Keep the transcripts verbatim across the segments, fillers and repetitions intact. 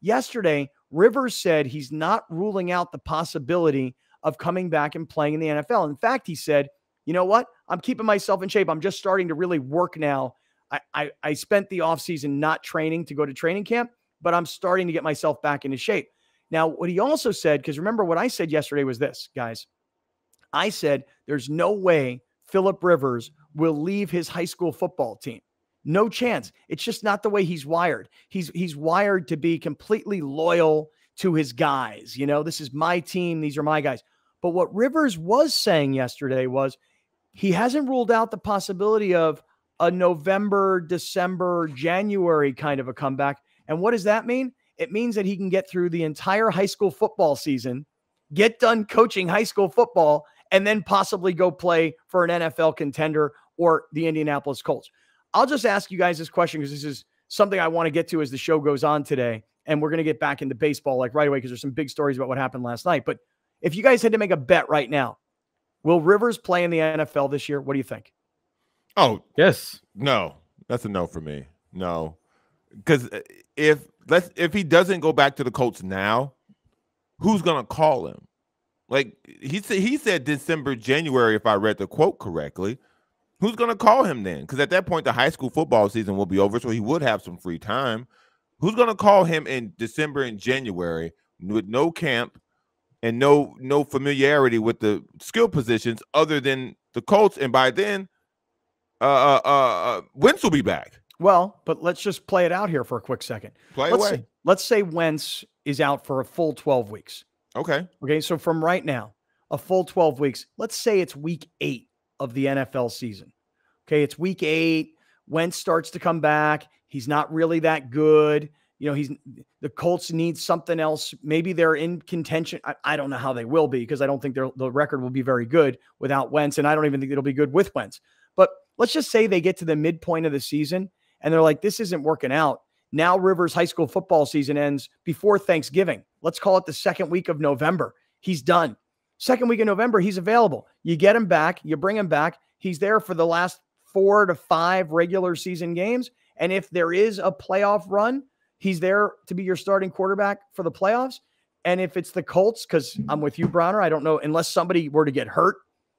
Yesterday, Rivers said he's not ruling out the possibility of coming back and playing in the N F L. In fact, he said, you know what? I'm keeping myself in shape. I'm just starting to really work now. I, I, I spent the offseason not training to go to training camp, but I'm starting to get myself back into shape. Now, what he also said, because remember what I said yesterday was this, guys. I said there's no way Philip Rivers will leave his high school football team. No chance. It's just not the way he's wired. He's he's wired to be completely loyal to his guys. You know, this is my team. These are my guys. But what Rivers was saying yesterday was he hasn't ruled out the possibility of a November, December, January kind of a comeback. And what does that mean? It means that he can get through the entire high school football season, get done coaching high school football, and then possibly go play for an N F L contender or the Indianapolis Colts. I'll just ask you guys this question because this is something I want to get to as the show goes on today. And we're going to get back into baseball like right away because there's some big stories about what happened last night. But if you guys had to make a bet right now, will Rivers play in the N F L this year? What do you think? Oh, yes. No, that's a no for me. No. Because if let's if he doesn't go back to the Colts now, who's going to call him? Like he said, he said December, January, if I read the quote correctly. Who's going to call him then? Because at that point, the high school football season will be over, so he would have some free time. Who's going to call him in December and January with no camp and no no familiarity with the skill positions other than the Colts? And by then, uh, uh, uh, Wentz will be back. Well, but let's just play it out here for a quick second. Play let's away. Say, let's say Wentz is out for a full twelve weeks. Okay. Okay, so from right now, a full twelve weeks, let's say it's week eight of the N F L season. Okay, it's week eight. Wentz starts to come back. He's not really that good. You know, he's the Colts need something else. Maybe they're in contention. I, I don't know how they will be because I don't think their the record will be very good without Wentz, and I don't even think it'll be good with Wentz. But let's just say they get to the midpoint of the season, and they're like, this isn't working out. Now Rivers' high school football season ends before Thanksgiving. Let's call it the second week of November. He's done. Second week of November, he's available. You get him back. You bring him back. He's there for the last four to five regular season games. And if there is a playoff run, he's there to be your starting quarterback for the playoffs. And if it's the Colts, because I'm with you, Browner, I don't know, unless somebody were to get hurt,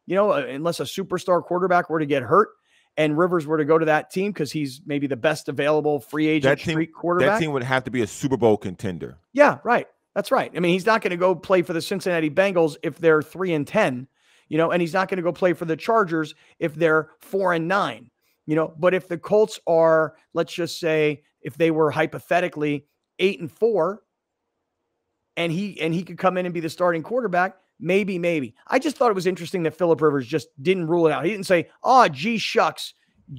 you know, unless a superstar quarterback were to get hurt and Rivers were to go to that team because he's maybe the best available free agent that team, street quarterback. That team would have to be a Super Bowl contender. Yeah, right. That's right. I mean, he's not going to go play for the Cincinnati Bengals if they're three and ten, you know, and he's not going to go play for the Chargers if they're four and nine, you know. But if the Colts are, let's just say, if they were hypothetically eight and four, and he and he could come in and be the starting quarterback, maybe, maybe. I just thought it was interesting that Philip Rivers just didn't rule it out. He didn't say, "Oh, gee shucks,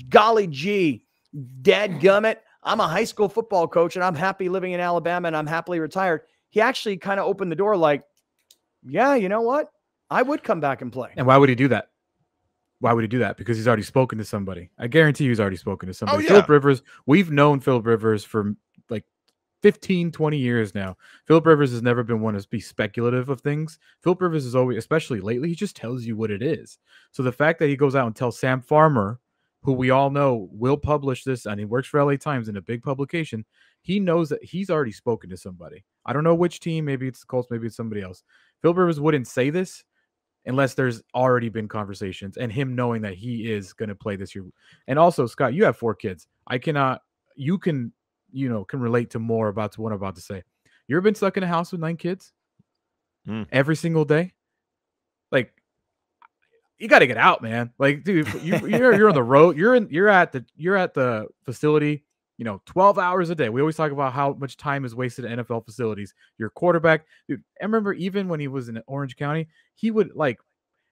golly gee, dadgummit, I'm a high school football coach and I'm happy living in Alabama and I'm happily retired." He actually kind of opened the door like, yeah, you know what? I would come back and play. And why would he do that? Why would he do that? Because he's already spoken to somebody. I guarantee you he's already spoken to somebody. Oh, yeah. Philip Rivers, we've known Philip Rivers for like fifteen, twenty years now. Philip Rivers has never been one to be speculative of things. Philip Rivers is always, especially lately, he just tells you what it is. So the fact that he goes out and tells Sam Farmer, who we all know will publish this, and he works for L A Times in a big publication, he knows that he's already spoken to somebody. I don't know which team. Maybe it's the Colts. Maybe it's somebody else. Philip Rivers wouldn't say this unless there's already been conversations and him knowing that he is going to play this year. And also, Scott, you have four kids. I cannot – you can, you know, can relate to more about what I'm about to say. You ever been stuck in a house with nine kids mm. every single day? Like, you got to get out, man. Like, dude, you, you're, you're on the road. You're in, you're at the, you're at the facility, you know, twelve hours a day. We always talk about how much time is wasted at N F L facilities. Your quarterback, dude, I remember even when he was in Orange County, he would like,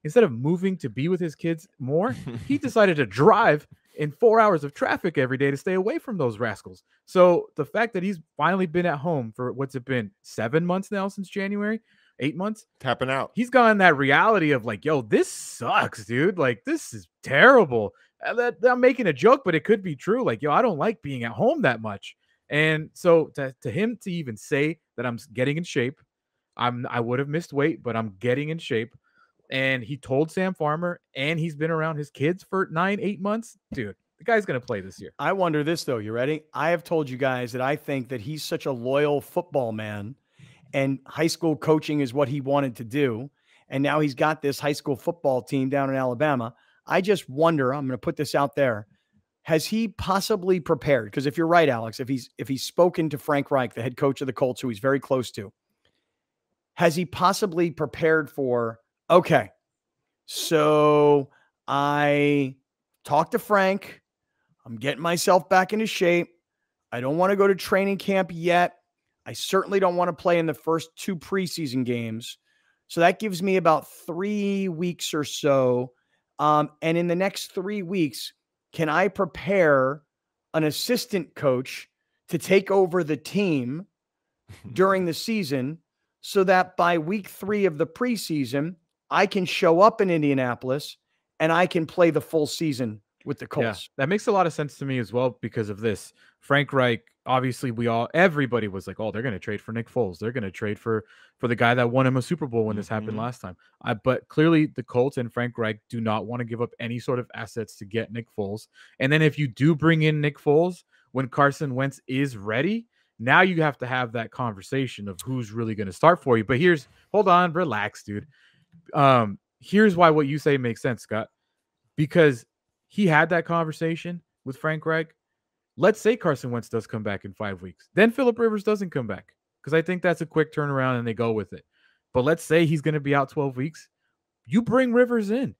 instead of moving to be with his kids more, he decided to drive in four hours of traffic every day to stay away from those rascals. So the fact that he's finally been at home for what's it been, seven months now since January, eight months tapping out. He's gotten that reality of like, yo, this sucks, dude. Like, this is terrible. That I'm making a joke, but it could be true. Like, yo, I don't like being at home that much. And so to, to him to even say that I'm getting in shape, I'm, I would have missed weight, but I'm getting in shape. And he told Sam Farmer and he's been around his kids for nine, eight months, dude, The guy's going to play this year. I wonder this, though. You ready? I have told you guys that I think that he's such a loyal football man, and high school coaching is what he wanted to do. And now he's got this high school football team down in Alabama. I just wonder, I'm going to put this out there. Has he possibly prepared? Because if you're right, Alex, if he's, if he's spoken to Frank Reich, the head coach of the Colts, who he's very close to, has he possibly prepared for, okay, so I talked to Frank. I'm getting myself back into shape. I don't want to go to training camp yet. I certainly don't want to play in the first two preseason games. So that gives me about three weeks or so. Um, and in the next three weeks, can I prepare an assistant coach to take over the team during the season so that by week three of the preseason, I can show up in Indianapolis and I can play the full season with the Colts? Yeah, that makes a lot of sense to me as well because of this. Frank Reich, obviously we all, everybody was like, oh, they're going to trade for Nick Foles. They're going to trade for, for the guy that won him a Super Bowl when this mm-hmm. happened last time. I, but clearly the Colts and Frank Reich do not want to give up any sort of assets to get Nick Foles. And then if you do bring in Nick Foles, when Carson Wentz is ready, now you have to have that conversation of who's really going to start for you. But here's, hold on, relax, dude. Um, here's why what you say makes sense, Scott, because he had that conversation with Frank Reich. Let's say Carson Wentz does come back in five weeks. Then Philip Rivers doesn't come back because I think that's a quick turnaround and they go with it. But let's say he's going to be out twelve weeks. You bring Rivers in.